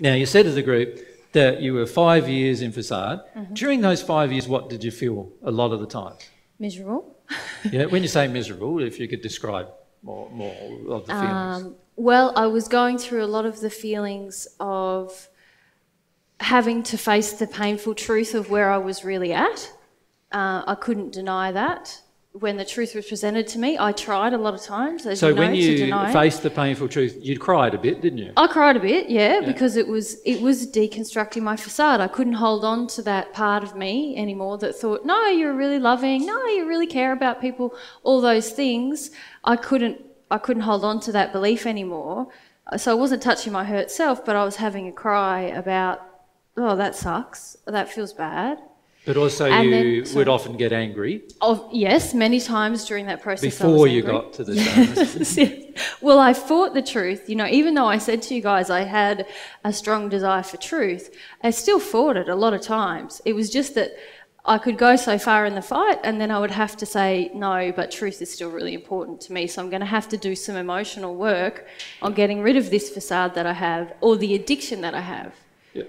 Now, you said as a group that you were 5 years in facade. Mm-hmm. During those 5 years, what did you feel a lot of the time? Miserable. Yeah, when you say miserable, if you could describe more of the feelings. Well, I was going through a lot of the feelings of having to face the painful truth of where I was really at. I couldn't deny that. When the truth was presented to me, I tried a lot of times, as you know, to deny it. So when you faced the painful truth, you cried a bit, didn't you? I cried a bit, yeah, because it was deconstructing my facade. I couldn't hold on to that part of me anymore that thought, no, you're really loving, no, you really care about people, all those things. I couldn't hold on to that belief anymore. So I wasn't touching my hurt self, but I was having a cry about, oh, that sucks, that feels bad. But also would often get angry. Oh, yes, many times during that process. Before you got to the zone. Well, I fought the truth. You know, even though I said to you guys I had a strong desire for truth, I still fought it a lot of times. It was just that I could go so far in the fight and then I would have to say, no, but truth is still really important to me, so I'm going to have to do some emotional work on getting rid of this facade that I have or the addiction that I have. Yeah.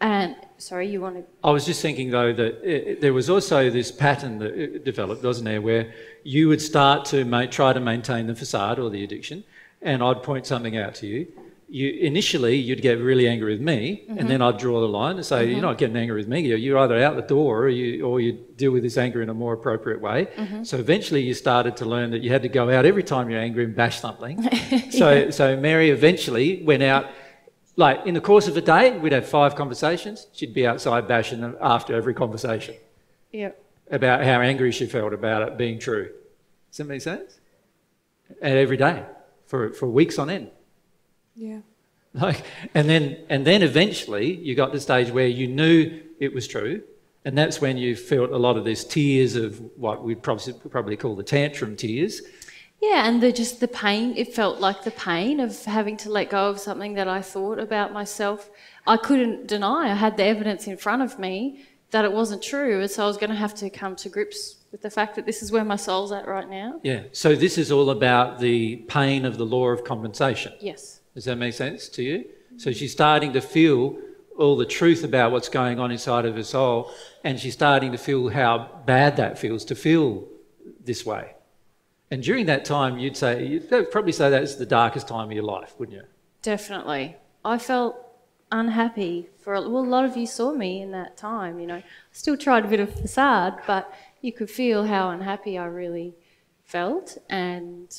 And... Sorry, you want to... I was just thinking, though, that there was also this pattern that developed, wasn't there, where you would start to try to maintain the facade or the addiction, and I'd point something out to you. Initially, you'd get really angry with me, mm-hmm. and then I'd draw the line and say, mm-hmm. you're not getting angry with me. You're either out the door or you deal with this anger in a more appropriate way. Mm-hmm. So eventually you started to learn that you had to go out every time you're angry and bash something. So Mary eventually went out... Like, in the course of a day, we'd have 5 conversations. She'd be outside bashing them after every conversation. Yeah. About how angry she felt about it being true. Does that make sense? And every day, for weeks on end. Yeah. Like, and then eventually you got to the stage where you knew it was true, and that's when you felt a lot of these tears of what we'd probably call the tantrum tears. Yeah, and just the pain, it felt like the pain of having to let go of something that I thought about myself. I couldn't deny, I had the evidence in front of me that it wasn't true, and so I was going to have to come to grips with the fact that this is where my soul's at right now. Yeah, so this is all about the pain of the law of compensation. Yes. Does that make sense to you? So she's starting to feel all the truth about what's going on inside of her soul, and she's starting to feel how bad that feels to feel this way. And during that time, you'd probably say that's the darkest time of your life, wouldn't you? Definitely. I felt unhappy for a lot of you saw me in that time, you know. I still tried a bit of facade, but you could feel how unhappy I really felt and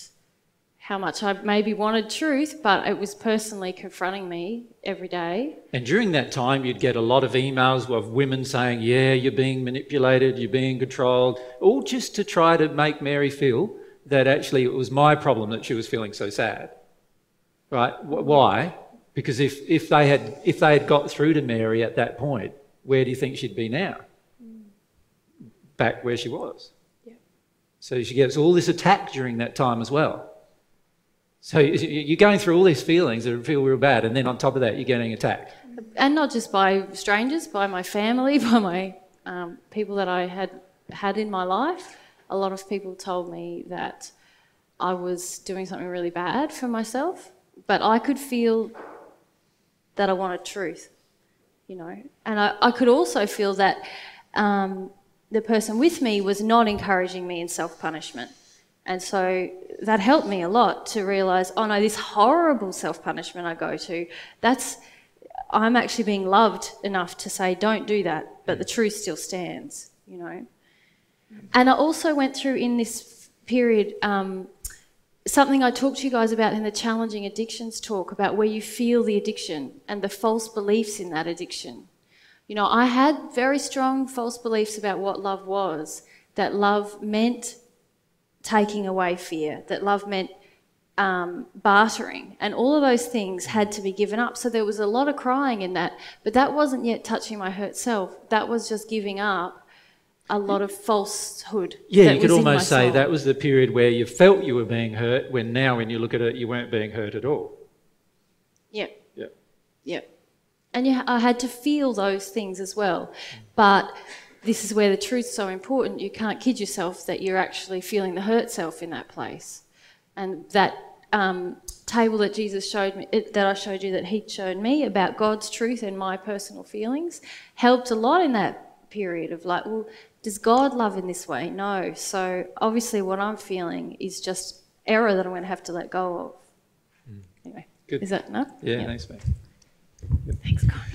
how much I maybe wanted truth, but it was personally confronting me every day. And during that time, you'd get a lot of emails of women saying, yeah, you're being manipulated, you're being controlled, all just to try to make Mary feel... that actually it was my problem that she was feeling so sad, right? Why? Because if they had got through to Mary at that point, where do you think she'd be now? Mm. Back where she was. Yeah. So she gets all this attack during that time as well. So you're going through all these feelings that feel real bad, and then on top of that, you're getting attacked. And not just by strangers, by my family, by my people that I had in my life. A lot of people told me that I was doing something really bad for myself, but I could feel that I wanted truth, you know. And I could also feel that the person with me was not encouraging me in self-punishment. And so that helped me a lot to realise, oh no, this horrible self-punishment I go to, I'm actually being loved enough to say, don't do that, but the truth still stands, you know. And I also went through in this period something I talked to you guys about in the Challenging Addictions talk about where you feel the addiction and the false beliefs in that addiction. You know, I had very strong false beliefs about what love was, that love meant taking away fear, that love meant bartering, and all of those things had to be given up. So there was a lot of crying in that, but that wasn't yet touching my hurt self. That was just giving up a lot of falsehood. Yeah, you could almost say that was the period where you felt you were being hurt, when now when you look at it, you weren't being hurt at all. Yeah. Yeah. Yeah. And I had to feel those things as well. But this is where the truth's so important. You can't kid yourself that you're actually feeling the hurt self in that place. And that table that Jesus showed me, that I showed you, that he showed me about God's truth and my personal feelings, helped a lot in that period of like, well, does God love in this way? No. So obviously what I'm feeling is just error that I'm going to have to let go of. Anyway, good. Is that enough? Yeah, yeah. Thanks, mate. Yep. Thanks, God.